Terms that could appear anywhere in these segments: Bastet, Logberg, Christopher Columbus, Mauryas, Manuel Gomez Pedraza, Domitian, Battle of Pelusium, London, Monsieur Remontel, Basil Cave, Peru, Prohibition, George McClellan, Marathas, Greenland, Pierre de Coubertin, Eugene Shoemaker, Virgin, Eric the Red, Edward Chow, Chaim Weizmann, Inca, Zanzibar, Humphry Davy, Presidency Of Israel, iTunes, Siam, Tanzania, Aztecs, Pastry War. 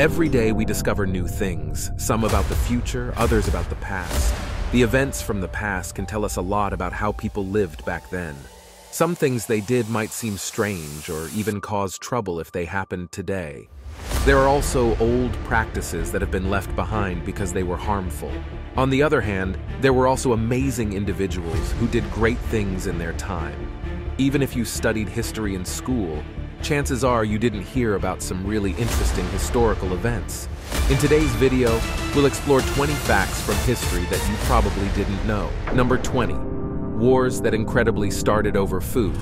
Every day we discover new things, some about the future, others about the past. The events from the past can tell us a lot about how people lived back then. Some things they did might seem strange or even cause trouble if they happened today. There are also old practices that have been left behind because they were harmful. On the other hand, there were also amazing individuals who did great things in their time. Even if you studied history in school, chances are you didn't hear about some really interesting historical events. In today's video, we'll explore 20 facts from history that you probably didn't know. Number 20. Wars that incredibly started over food.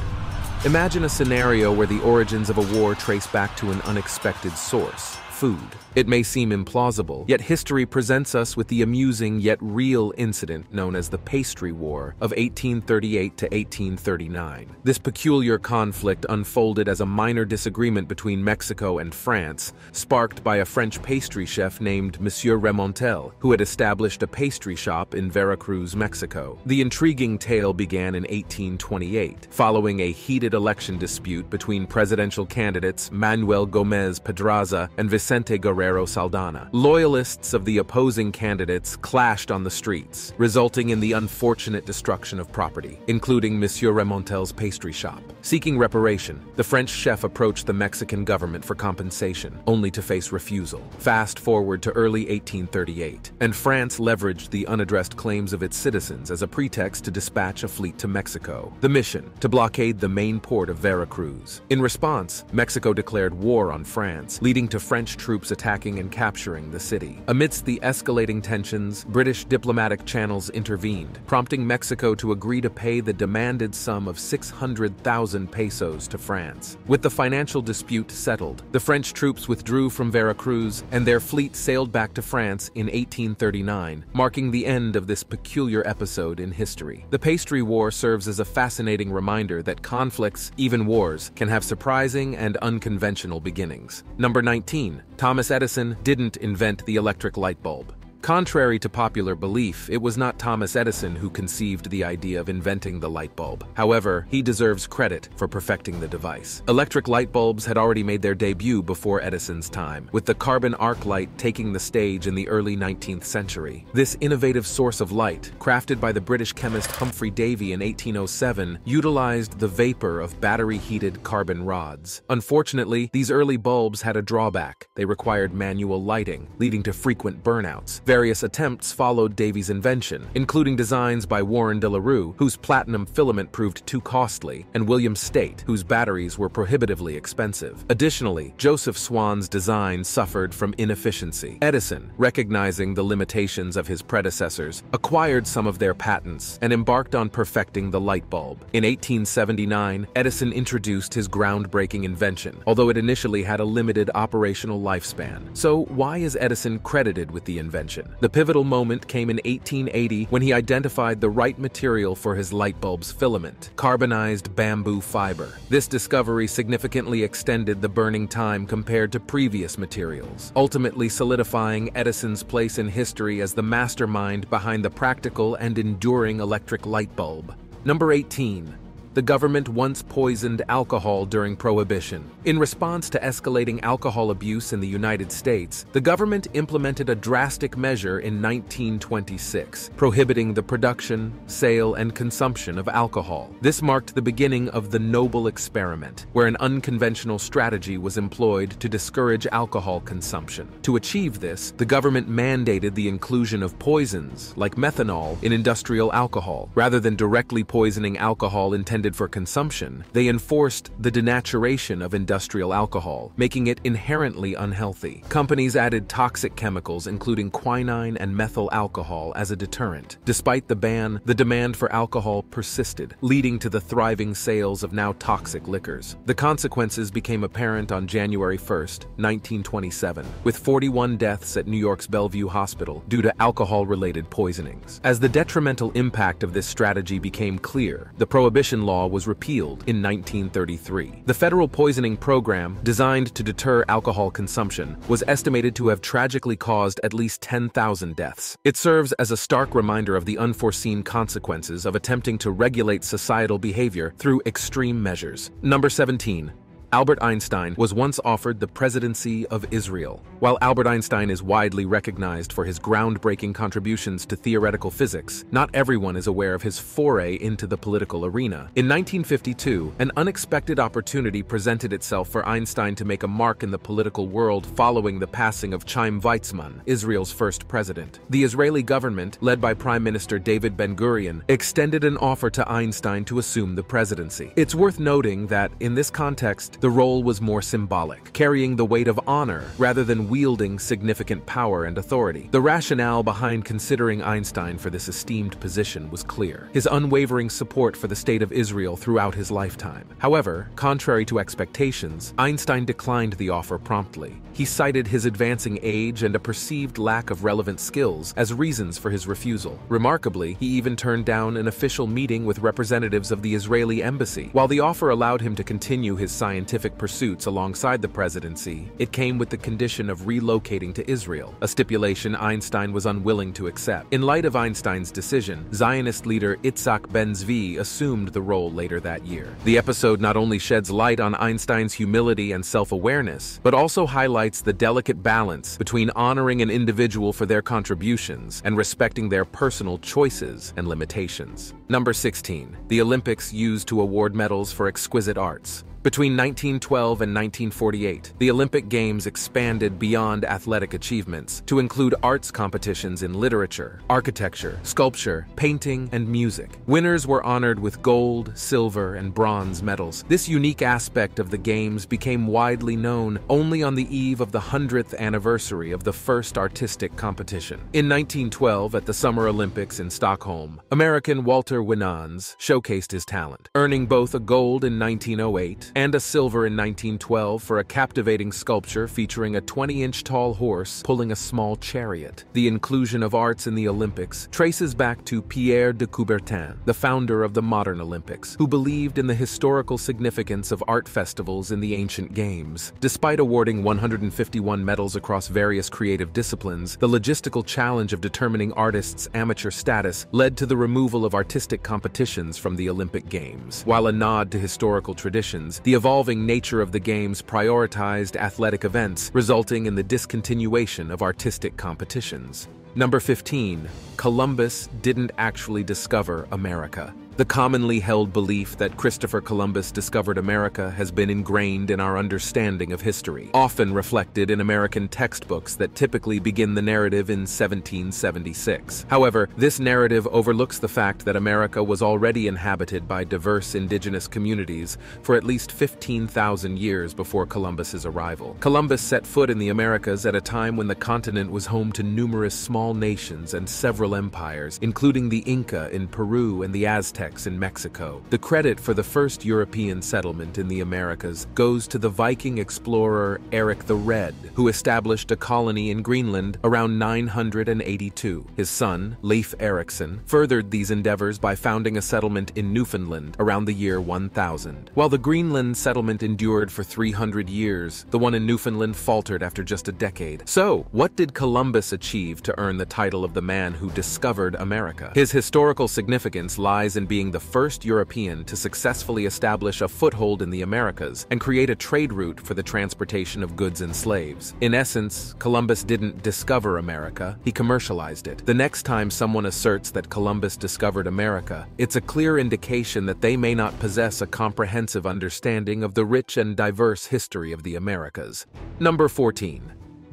Imagine a scenario where the origins of a war trace back to an unexpected source, food. It may seem implausible, yet history presents us with the amusing yet real incident known as the Pastry War of 1838 to 1839. This peculiar conflict unfolded as a minor disagreement between Mexico and France, sparked by a French pastry chef named Monsieur Remontel, who had established a pastry shop in Veracruz, Mexico. The intriguing tale began in 1828, following a heated election dispute between presidential candidates Manuel Gomez Pedraza and Vicente Guerrero Saldana. Loyalists of the opposing candidates clashed on the streets, resulting in the unfortunate destruction of property, including Monsieur Remontel's pastry shop. Seeking reparation, the French chef approached the Mexican government for compensation, only to face refusal. Fast forward to early 1838, and France leveraged the unaddressed claims of its citizens as a pretext to dispatch a fleet to Mexico. The mission: to blockade the main port of Veracruz. In response, Mexico declared war on France, leading to French troops attacking and capturing the city. Amidst the escalating tensions, British diplomatic channels intervened, prompting Mexico to agree to pay the demanded sum of 600,000 pesos to France. With the financial dispute settled, the French troops withdrew from Veracruz and their fleet sailed back to France in 1839, marking the end of this peculiar episode in history. The Pastry War serves as a fascinating reminder that conflicts, even wars, can have surprising and unconventional beginnings. Number 19. Thomas Edison didn't invent the electric light bulb. Contrary to popular belief, it was not Thomas Edison who conceived the idea of inventing the light bulb. However, he deserves credit for perfecting the device. Electric light bulbs had already made their debut before Edison's time, with the carbon arc light taking the stage in the early 19th century. This innovative source of light, crafted by the British chemist Humphry Davy in 1807, utilized the vapor of battery-heated carbon rods. Unfortunately, these early bulbs had a drawback. They required manual lighting, leading to frequent burnouts. Various attempts followed Davy's invention, including designs by Warren De La Rue, whose platinum filament proved too costly, and William State, whose batteries were prohibitively expensive. Additionally, Joseph Swan's design suffered from inefficiency. Edison, recognizing the limitations of his predecessors, acquired some of their patents and embarked on perfecting the light bulb. In 1879, Edison introduced his groundbreaking invention, although it initially had a limited operational lifespan. So, why is Edison credited with the invention? The pivotal moment came in 1880 when he identified the right material for his light bulb's filament: carbonized bamboo fiber. This discovery significantly extended the burning time compared to previous materials, ultimately solidifying Edison's place in history as the mastermind behind the practical and enduring electric light bulb. Number 18. The government once poisoned alcohol during Prohibition. In response to escalating alcohol abuse in the United States, the government implemented a drastic measure in 1926, prohibiting the production, sale, and consumption of alcohol. This marked the beginning of the Noble Experiment, where an unconventional strategy was employed to discourage alcohol consumption. To achieve this, the government mandated the inclusion of poisons, like methanol, in industrial alcohol. Rather than directly poisoning alcohol intended for consumption, they enforced the denaturation of industrial alcohol, making it inherently unhealthy. Companies added toxic chemicals including quinine and methyl alcohol as a deterrent. Despite the ban, the demand for alcohol persisted, leading to the thriving sales of now toxic liquors. The consequences became apparent on January 1st, 1927, with 41 deaths at New York's Bellevue Hospital due to alcohol-related poisonings. As the detrimental impact of this strategy became clear, the Prohibition law was repealed in 1933. The federal poisoning program, designed to deter alcohol consumption, was estimated to have tragically caused at least 10,000 deaths. It serves as a stark reminder of the unforeseen consequences of attempting to regulate societal behavior through extreme measures. Number 17. Albert Einstein was once offered the presidency of Israel. While Albert Einstein is widely recognized for his groundbreaking contributions to theoretical physics, not everyone is aware of his foray into the political arena. In 1952, an unexpected opportunity presented itself for Einstein to make a mark in the political world following the passing of Chaim Weizmann, Israel's first president. The Israeli government, led by Prime Minister David Ben-Gurion, extended an offer to Einstein to assume the presidency. It's worth noting that, in this context, the role was more symbolic, carrying the weight of honor rather than wielding significant power and authority. The rationale behind considering Einstein for this esteemed position was clear: his unwavering support for the state of Israel throughout his lifetime. However, contrary to expectations, Einstein declined the offer promptly. He cited his advancing age and a perceived lack of relevant skills as reasons for his refusal. Remarkably, he even turned down an official meeting with representatives of the Israeli embassy. While the offer allowed him to continue his scientific pursuits alongside the presidency, it came with the condition of relocating to Israel, a stipulation Einstein was unwilling to accept. In light of Einstein's decision, Zionist leader Itzhak Ben-Zvi assumed the role later that year. The episode not only sheds light on Einstein's humility and self-awareness, but also highlights the delicate balance between honoring an individual for their contributions and respecting their personal choices and limitations. Number 16. The Olympics used to award medals for exquisite arts. Between 1912 and 1948, the Olympic Games expanded beyond athletic achievements to include arts competitions in literature, architecture, sculpture, painting, and music. Winners were honored with gold, silver, and bronze medals. This unique aspect of the Games became widely known only on the eve of the 100th anniversary of the first artistic competition. In 1912, at the Summer Olympics in Stockholm, American Walter Winans showcased his talent, earning both a gold in 1908 and a silver in 1912 for a captivating sculpture featuring a 20-inch tall horse pulling a small chariot. The inclusion of arts in the Olympics traces back to Pierre de Coubertin, the founder of the modern Olympics, who believed in the historical significance of art festivals in the ancient games. Despite awarding 151 medals across various creative disciplines, the logistical challenge of determining artists' amateur status led to the removal of artistic competitions from the Olympic Games. While a nod to historical traditions, the evolving nature of the Games prioritized athletic events, resulting in the discontinuation of artistic competitions. Number 15. Columbus didn't actually discover America. The commonly held belief that Christopher Columbus discovered America has been ingrained in our understanding of history, often reflected in American textbooks that typically begin the narrative in 1776. However, this narrative overlooks the fact that America was already inhabited by diverse indigenous communities for at least 15,000 years before Columbus's arrival. Columbus set foot in the Americas at a time when the continent was home to numerous small nations and several empires, including the Inca in Peru and the Aztecs in Mexico. The credit for the first European settlement in the Americas goes to the Viking explorer Eric the Red, who established a colony in Greenland around 982. His son, Leif Erikson, furthered these endeavors by founding a settlement in Newfoundland around the year 1000. While the Greenland settlement endured for 300 years, the one in Newfoundland faltered after just a decade. So, what did Columbus achieve to earn the title of the man who discovered America? His historical significance lies in being the first European to successfully establish a foothold in the Americas and create a trade route for the transportation of goods and slaves. In essence, Columbus didn't discover America, he commercialized it. The next time someone asserts that Columbus discovered America, it's a clear indication that they may not possess a comprehensive understanding of the rich and diverse history of the Americas. Number 14.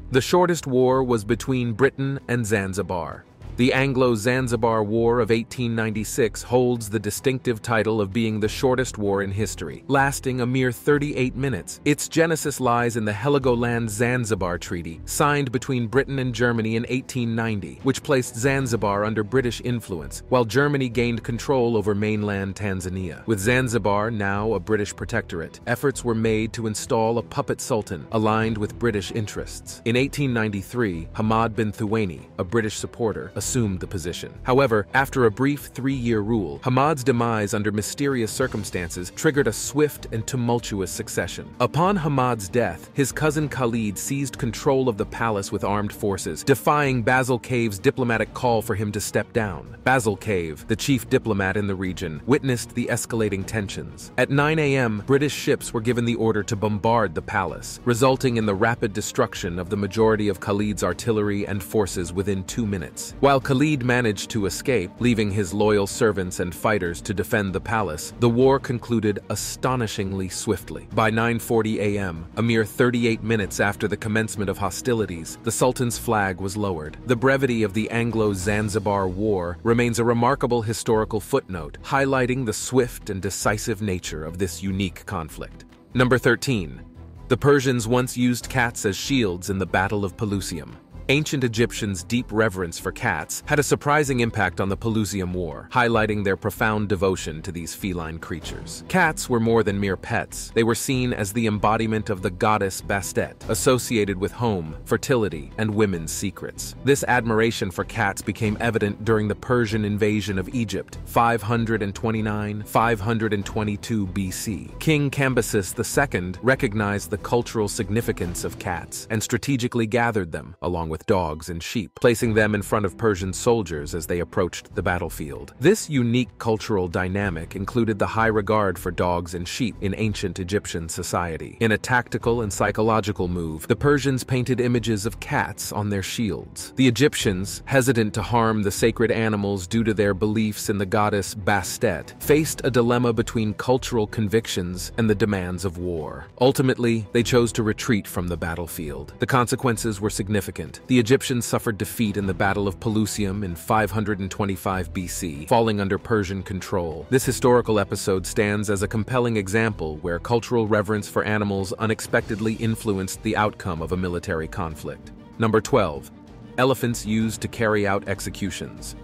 The shortest war was between Britain and Zanzibar. The Anglo-Zanzibar War of 1896 holds the distinctive title of being the shortest war in history, lasting a mere 38 minutes. Its genesis lies in the Heligoland-Zanzibar Treaty, signed between Britain and Germany in 1890, which placed Zanzibar under British influence, while Germany gained control over mainland Tanzania. With Zanzibar now a British protectorate, efforts were made to install a puppet sultan aligned with British interests. In 1893, Hamad bin Thuwaini, a British supporter, assumed the position. However, after a brief three-year rule, Hamad's demise under mysterious circumstances triggered a swift and tumultuous succession. Upon Hamad's death, his cousin Khalid seized control of the palace with armed forces, defying Basil Cave's diplomatic call for him to step down. Basil Cave, the chief diplomat in the region, witnessed the escalating tensions. At 9 a.m., British ships were given the order to bombard the palace, resulting in the rapid destruction of the majority of Khalid's artillery and forces within 2 minutes. While Khalid managed to escape, leaving his loyal servants and fighters to defend the palace, the war concluded astonishingly swiftly. By 9:40 a.m., a mere 38 minutes after the commencement of hostilities, the Sultan's flag was lowered. The brevity of the Anglo-Zanzibar War remains a remarkable historical footnote, highlighting the swift and decisive nature of this unique conflict. Number 13. The Persians once used cats as shields in the Battle of Pelusium. Ancient Egyptians' deep reverence for cats had a surprising impact on the Pelusium War, highlighting their profound devotion to these feline creatures. Cats were more than mere pets. They were seen as the embodiment of the goddess Bastet, associated with home, fertility, and women's secrets. This admiration for cats became evident during the Persian invasion of Egypt, 529–522 BC. King Cambyses II recognized the cultural significance of cats and strategically gathered them, along with dogs and sheep, placing them in front of Persian soldiers as they approached the battlefield. This unique cultural dynamic included the high regard for dogs and sheep in ancient Egyptian society. In a tactical and psychological move, the Persians painted images of cats on their shields. The Egyptians, hesitant to harm the sacred animals due to their beliefs in the goddess Bastet, faced a dilemma between cultural convictions and the demands of war. Ultimately, they chose to retreat from the battlefield. The consequences were significant. The Egyptians suffered defeat in the Battle of Pelusium in 525 BC, falling under Persian control. This historical episode stands as a compelling example where cultural reverence for animals unexpectedly influenced the outcome of a military conflict. Number 12. Elephants used to carry out executions.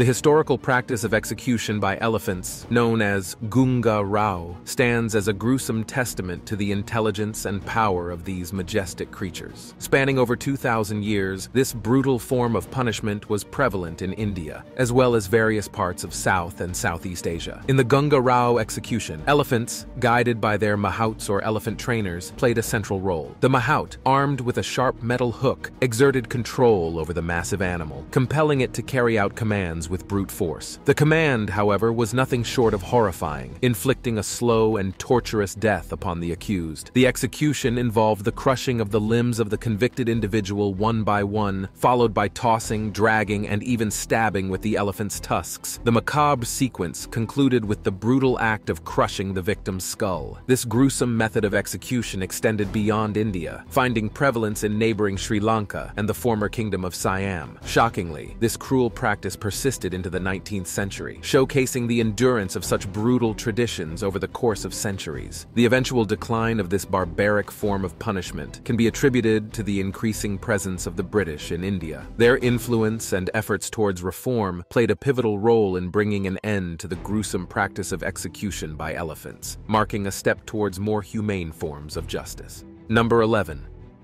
The historical practice of execution by elephants, known as Gunga Rao, stands as a gruesome testament to the intelligence and power of these majestic creatures. Spanning over 2,000 years, this brutal form of punishment was prevalent in India, as well as various parts of South and Southeast Asia. In the Gunga Rao execution, elephants, guided by their mahouts or elephant trainers, played a central role. The mahout, armed with a sharp metal hook, exerted control over the massive animal, compelling it to carry out commands with brute force. The command, however, was nothing short of horrifying, inflicting a slow and torturous death upon the accused. The execution involved the crushing of the limbs of the convicted individual one by one, followed by tossing, dragging, and even stabbing with the elephant's tusks. The macabre sequence concluded with the brutal act of crushing the victim's skull. This gruesome method of execution extended beyond India, finding prevalence in neighboring Sri Lanka and the former Kingdom of Siam. Shockingly, this cruel practice persisted into the 19th century, showcasing the endurance of such brutal traditions over the course of centuries. The eventual decline of this barbaric form of punishment can be attributed to the increasing presence of the British in India. Their influence and efforts towards reform played a pivotal role in bringing an end to the gruesome practice of execution by elephants, marking a step towards more humane forms of justice. Number 11.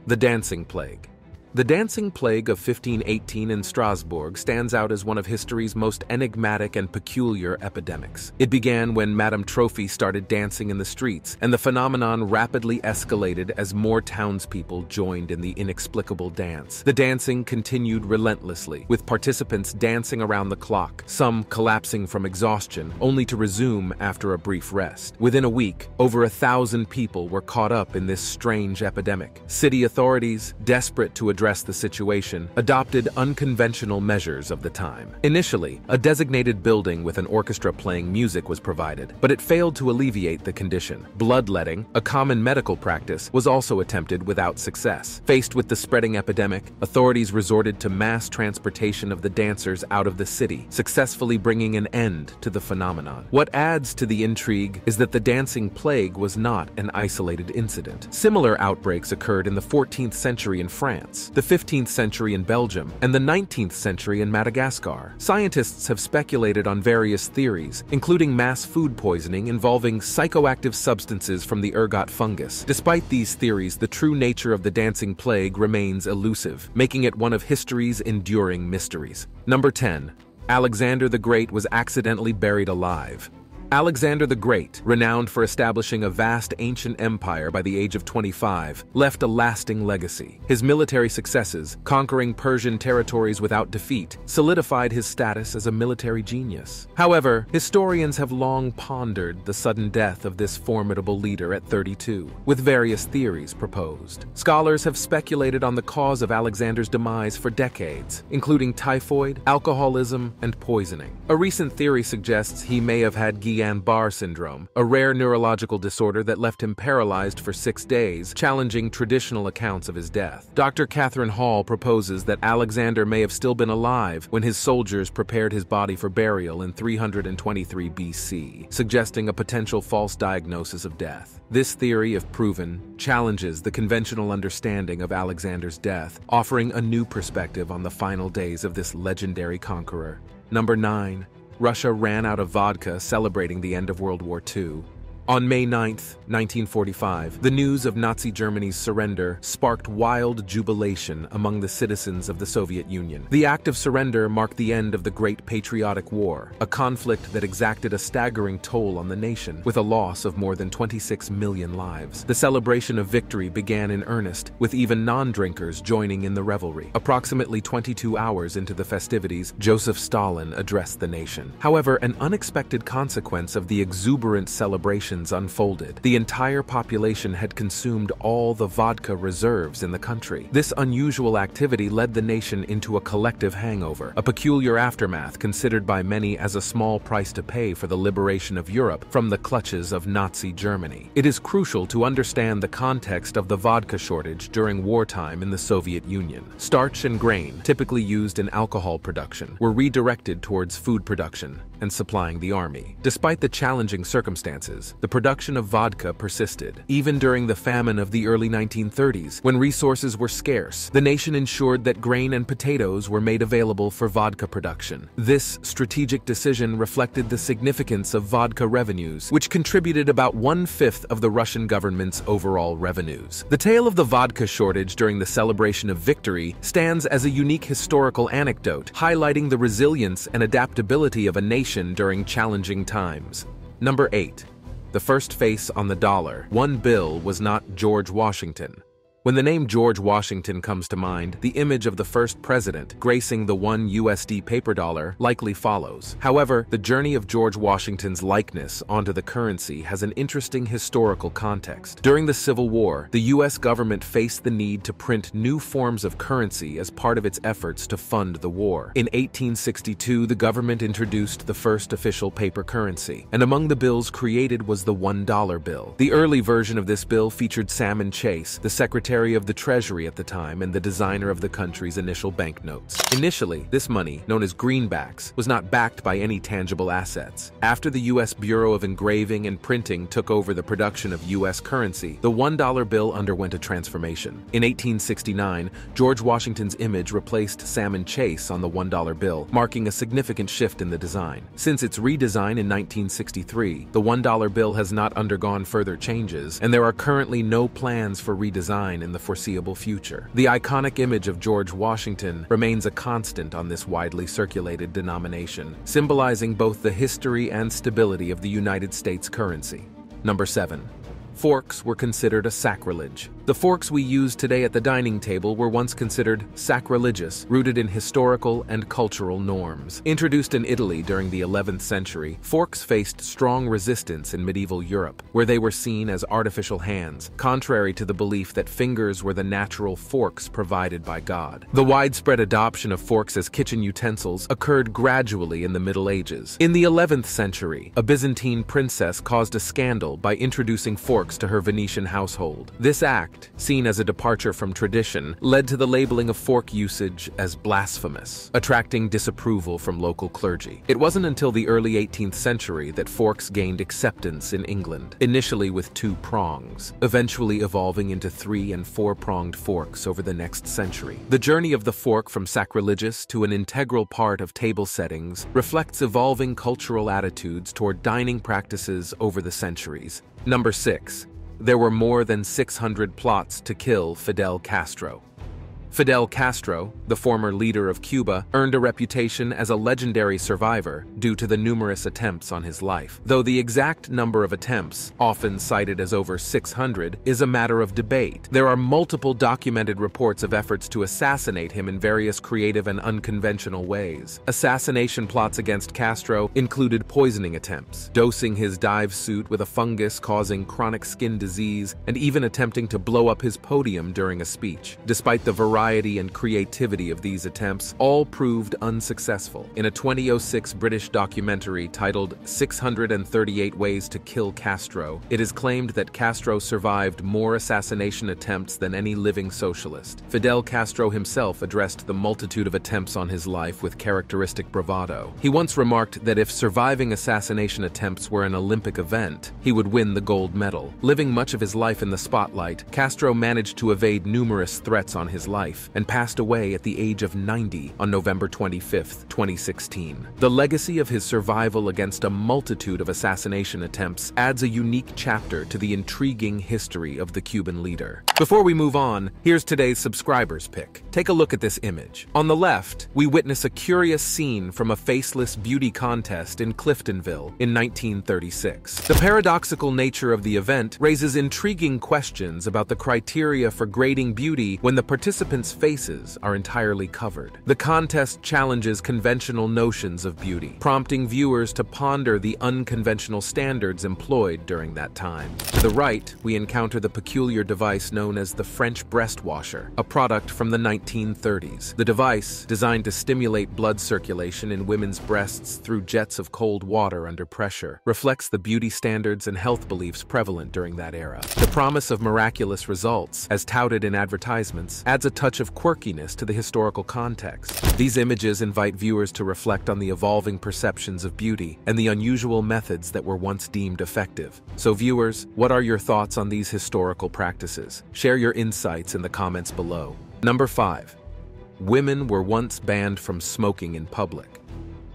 The Dancing Plague. The Dancing Plague of 1518 in Strasbourg stands out as one of history's most enigmatic and peculiar epidemics. It began when Madame Trophy started dancing in the streets, and the phenomenon rapidly escalated as more townspeople joined in the inexplicable dance. The dancing continued relentlessly, with participants dancing around the clock, some collapsing from exhaustion, only to resume after a brief rest. Within a week, over 1,000 people were caught up in this strange epidemic. City authorities, desperate to address the situation, adopted unconventional measures of the time. Initially, a designated building with an orchestra playing music was provided, but it failed to alleviate the condition. Bloodletting, a common medical practice, was also attempted without success. Faced with the spreading epidemic, authorities resorted to mass transportation of the dancers out of the city, successfully bringing an end to the phenomenon. What adds to the intrigue is that the dancing plague was not an isolated incident. Similar outbreaks occurred in the 14th century in France. the 15th century in Belgium, and the 19th century in Madagascar. Scientists have speculated on various theories, including mass food poisoning involving psychoactive substances from the ergot fungus. Despite these theories, the true nature of the dancing plague remains elusive, making it one of history's enduring mysteries. Number 10. Alexander the Great was accidentally buried alive. Alexander the Great, renowned for establishing a vast ancient empire by the age of 25, left a lasting legacy. His military successes, conquering Persian territories without defeat, solidified his status as a military genius. However, historians have long pondered the sudden death of this formidable leader at 32, with various theories proposed. Scholars have speculated on the cause of Alexander's demise for decades, including typhoid, alcoholism, and poisoning. A recent theory suggests he may have had Guillain-Barré syndrome, a rare neurological disorder that left him paralyzed for 6 days, challenging traditional accounts of his death. Dr. Catherine Hall proposes that Alexander may have still been alive when his soldiers prepared his body for burial in 323 BC, suggesting a potential false diagnosis of death. This theory, if proven, challenges the conventional understanding of Alexander's death, offering a new perspective on the final days of this legendary conqueror. Number 9. Russia ran out of vodka celebrating the end of World War II. On May 9, 1945, the news of Nazi Germany's surrender sparked wild jubilation among the citizens of the Soviet Union. The act of surrender marked the end of the Great Patriotic War, a conflict that exacted a staggering toll on the nation, with a loss of more than 26 million lives. The celebration of victory began in earnest, with even non-drinkers joining in the revelry. Approximately 22 hours into the festivities, Joseph Stalin addressed the nation. However, an unexpected consequence of the exuberant celebration unfolded. The entire population had consumed all the vodka reserves in the country. This unusual activity led the nation into a collective hangover, a peculiar aftermath considered by many as a small price to pay for the liberation of Europe from the clutches of Nazi Germany. It is crucial to understand the context of the vodka shortage during wartime in the Soviet Union. Starch and grain, typically used in alcohol production, were redirected towards food production and supplying the army. Despite the challenging circumstances, the production of vodka persisted. Even during the famine of the early 1930s, when resources were scarce, the nation ensured that grain and potatoes were made available for vodka production. This strategic decision reflected the significance of vodka revenues, which contributed about 1/5 of the Russian government's overall revenues. The tale of the vodka shortage during the celebration of victory stands as a unique historical anecdote, highlighting the resilience and adaptability of a nation during challenging times. Number 8. The first face on the dollar. One bill was not George Washington. When the name George Washington comes to mind, the image of the first president gracing the $1 USD paper dollar likely follows. However, the journey of George Washington's likeness onto the currency has an interesting historical context. During the Civil War, the U.S. government faced the need to print new forms of currency as part of its efforts to fund the war. In 1862, the government introduced the first official paper currency, and among the bills created was the $1 bill. The early version of this bill featured Salmon Chase, the Secretary of the Treasury at the time and the designer of the country's initial banknotes. Initially, this money, known as greenbacks, was not backed by any tangible assets. After the U.S. Bureau of Engraving and Printing took over the production of U.S. currency, the $1 bill underwent a transformation. In 1869, George Washington's image replaced Salmon Chase on the $1 bill, marking a significant shift in the design. Since its redesign in 1963, the $1 bill has not undergone further changes, and there are currently no plans for redesign in the foreseeable future. The iconic image of George Washington remains a constant on this widely circulated denomination, symbolizing both the history and stability of the United States currency. Number 7. Forks were considered a sacrilege. The forks we use today at the dining table were once considered sacrilegious, rooted in historical and cultural norms. Introduced in Italy during the 11th century, forks faced strong resistance in medieval Europe, where they were seen as artificial hands, contrary to the belief that fingers were the natural forks provided by God. The widespread adoption of forks as kitchen utensils occurred gradually in the Middle Ages. In the 11th century, a Byzantine princess caused a scandal by introducing forks storks to her Venetian household. This act, seen as a departure from tradition, led to the labeling of fork usage as blasphemous, attracting disapproval from local clergy. It wasn't until the early 18th century that forks gained acceptance in England, initially with 2 prongs, eventually evolving into 3- and 4-pronged forks over the next century. The journey of the fork from sacrilegious to an integral part of table settings reflects evolving cultural attitudes toward dining practices over the centuries. Number 6. There were more than 600 plots to kill Fidel Castro. Fidel Castro, the former leader of Cuba, earned a reputation as a legendary survivor due to the numerous attempts on his life, though the exact number of attempts, often cited as over 600, is a matter of debate. There are multiple documented reports of efforts to assassinate him in various creative and unconventional ways. Assassination plots against Castro included poisoning attempts, dosing his dive suit with a fungus causing chronic skin disease, and even attempting to blow up his podium during a speech. Despite the variety and creativity of these attempts, all proved unsuccessful. In a 2006 British documentary titled 638 Ways to Kill Castro, it is claimed that Castro survived more assassination attempts than any living socialist. Fidel Castro himself addressed the multitude of attempts on his life with characteristic bravado. He once remarked that if surviving assassination attempts were an Olympic event, he would win the gold medal. Living much of his life in the spotlight, Castro managed to evade numerous threats on his life and passed away at the age of 90 on November 25, 2016. The legacy of his survival against a multitude of assassination attempts adds a unique chapter to the intriguing history of the Cuban leader. Before we move on, here's today's subscriber's pick. Take a look at this image. On the left, we witness a curious scene from a faceless beauty contest in Cliftonville in 1936. The paradoxical nature of the event raises intriguing questions about the criteria for grading beauty when the participants' faces are entirely covered. The contest challenges conventional notions of beauty, prompting viewers to ponder the unconventional standards employed during that time. To the right, we encounter the peculiar device known as the French breast washer, a product from the 1930s. The device, designed to stimulate blood circulation in women's breasts through jets of cold water under pressure, reflects the beauty standards and health beliefs prevalent during that era. The promise of miraculous results, as touted in advertisements, adds a touch of quirkiness to the historical context. These images invite viewers to reflect on the evolving perceptions of beauty and the unusual methods that were once deemed effective. So viewers, what are your thoughts on these historical practices? Share your insights in the comments below. Number 5. Women were once banned from smoking in public.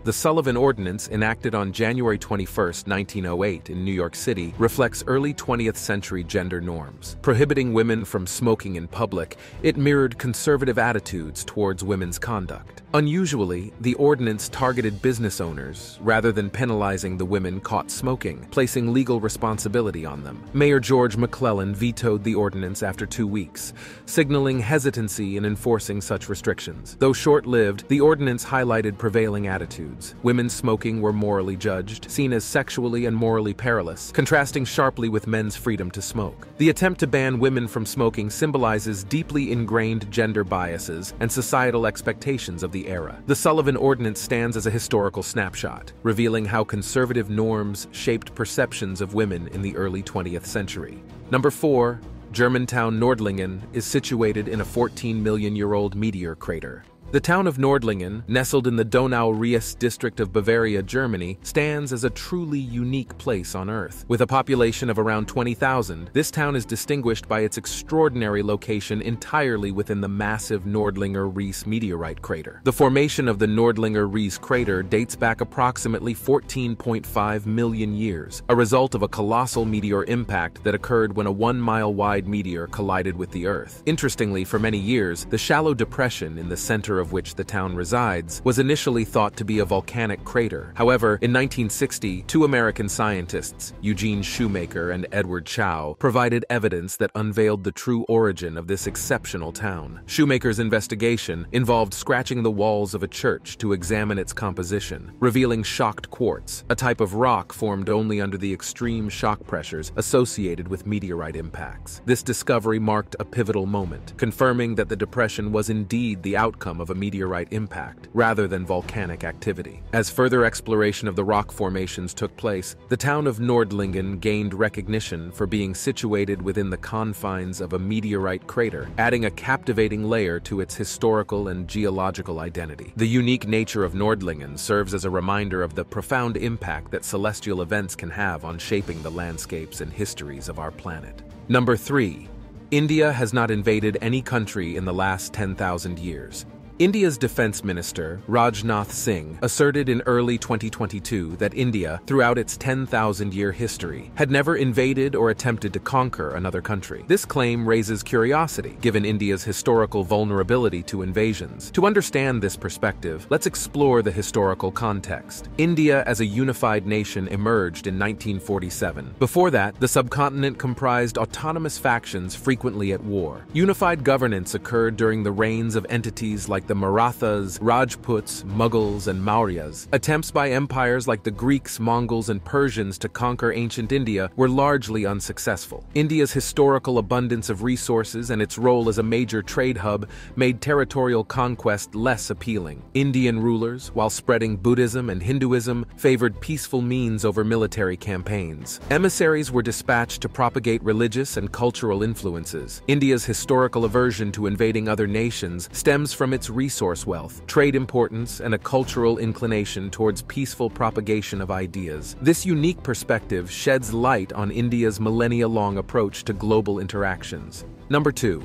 The Sullivan Ordinance, enacted on January 21, 1908 in New York City, reflects early 20th century gender norms. Prohibiting women from smoking in public, it mirrored conservative attitudes towards women's conduct. Unusually, the ordinance targeted business owners rather than penalizing the women caught smoking, placing legal responsibility on them. Mayor George McClellan vetoed the ordinance after 2 weeks, signaling hesitancy in enforcing such restrictions. Though short-lived, the ordinance highlighted prevailing attitudes. Women smoking were morally judged, seen as sexually and morally perilous, contrasting sharply with men's freedom to smoke. The attempt to ban women from smoking symbolizes deeply ingrained gender biases and societal expectations of the era. The Sullivan Ordinance stands as a historical snapshot, revealing how conservative norms shaped perceptions of women in the early 20th century. Number 4. Germantown Nordlingen is situated in a 14-million-year-old meteor crater. The town of Nordlingen, nestled in the Donau-Ries district of Bavaria, Germany, stands as a truly unique place on Earth. With a population of around 20,000, this town is distinguished by its extraordinary location entirely within the massive Nordlinger-Ries meteorite crater. The formation of the Nordlinger-Ries crater dates back approximately 14.5 million years, a result of a colossal meteor impact that occurred when a 1-mile-wide meteor collided with the Earth. Interestingly, for many years, the shallow depression in the center of which the town resides was initially thought to be a volcanic crater. However, in 1960, 2 American scientists, Eugene Shoemaker and Edward Chow, provided evidence that unveiled the true origin of this exceptional town. Shoemaker's investigation involved scratching the walls of a church to examine its composition, revealing shocked quartz, a type of rock formed only under the extreme shock pressures associated with meteorite impacts. This discovery marked a pivotal moment, confirming that the depression was indeed the outcome of of a meteorite impact, rather than volcanic activity. As further exploration of the rock formations took place, the town of Nordlingen gained recognition for being situated within the confines of a meteorite crater, adding a captivating layer to its historical and geological identity. The unique nature of Nordlingen serves as a reminder of the profound impact that celestial events can have on shaping the landscapes and histories of our planet. Number 3. India has not invaded any country in the last 10,000 years. India's Defense Minister, Rajnath Singh, asserted in early 2022 that India, throughout its 10,000-year history, had never invaded or attempted to conquer another country. This claim raises curiosity, given India's historical vulnerability to invasions. To understand this perspective, let's explore the historical context. India as a unified nation emerged in 1947. Before that, the subcontinent comprised autonomous factions frequently at war. Unified governance occurred during the reigns of entities like the Marathas, Rajputs, Mughals, and Mauryas. Attempts by empires like the Greeks, Mongols, and Persians to conquer ancient India were largely unsuccessful. India's historical abundance of resources and its role as a major trade hub made territorial conquest less appealing. Indian rulers, while spreading Buddhism and Hinduism, favored peaceful means over military campaigns. Emissaries were dispatched to propagate religious and cultural influences. India's historical aversion to invading other nations stems from its resource wealth, trade importance, and a cultural inclination towards peaceful propagation of ideas. This unique perspective sheds light on India's millennia-long approach to global interactions. Number 2.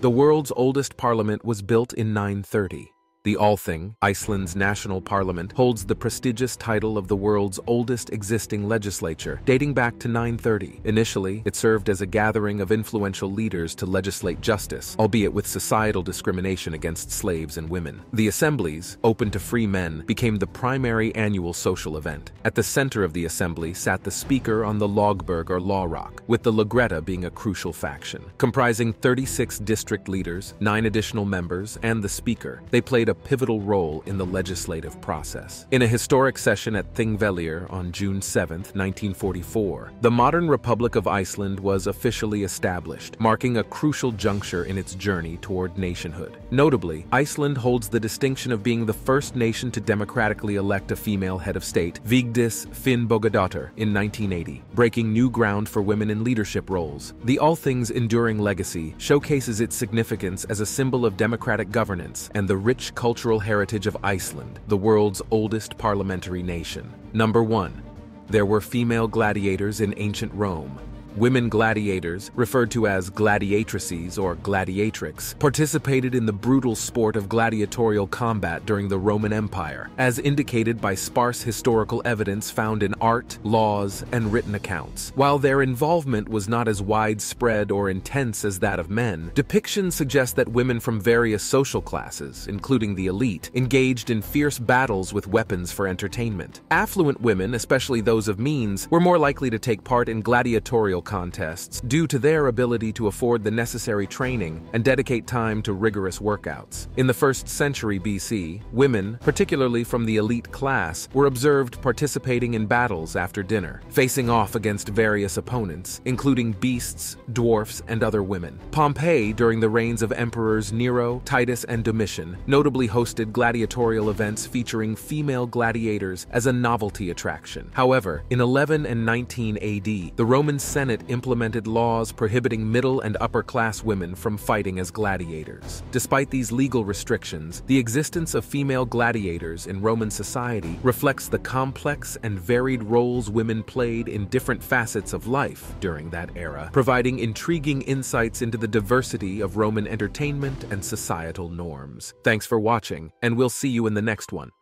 The world's oldest parliament was built in 930. The Althing, Iceland's national parliament, holds the prestigious title of the world's oldest existing legislature, dating back to 930. Initially, it served as a gathering of influential leaders to legislate justice, albeit with societal discrimination against slaves and women. The assemblies, open to free men, became the primary annual social event. At the center of the assembly sat the speaker on the Logberg or Law Rock, with the Lagretta being a crucial faction. Comprising 36 district leaders, 9 additional members, and the speaker, they played a pivotal role in the legislative process. In a historic session at Þingvellir on June 7, 1944, the modern Republic of Iceland was officially established, marking a crucial juncture in its journey toward nationhood. Notably, Iceland holds the distinction of being the first nation to democratically elect a female head of state, Vigdís Finnbogadóttir, in 1980, breaking new ground for women in leadership roles. The Althing's enduring legacy showcases its significance as a symbol of democratic governance and the rich cultural heritage of Iceland, the world's oldest parliamentary nation. Number 1. There were female gladiators in ancient Rome. Women gladiators, referred to as gladiatrices or gladiatrix, participated in the brutal sport of gladiatorial combat during the Roman Empire, as indicated by sparse historical evidence found in art, laws, and written accounts. While their involvement was not as widespread or intense as that of men, depictions suggest that women from various social classes, including the elite, engaged in fierce battles with weapons for entertainment. Affluent women, especially those of means, were more likely to take part in gladiatorial contests due to their ability to afford the necessary training and dedicate time to rigorous workouts. In the 1st century BC, women, particularly from the elite class, were observed participating in battles after dinner, facing off against various opponents, including beasts, dwarfs, and other women. Pompeii, during the reigns of emperors Nero, Titus, and Domitian, notably hosted gladiatorial events featuring female gladiators as a novelty attraction. However, in 11 and 19 AD, the Roman Senate implemented laws prohibiting middle and upper-class women from fighting as gladiators. Despite these legal restrictions, the existence of female gladiators in Roman society reflects the complex and varied roles women played in different facets of life during that era, providing intriguing insights into the diversity of Roman entertainment and societal norms. Thanks for watching, and we'll see you in the next one.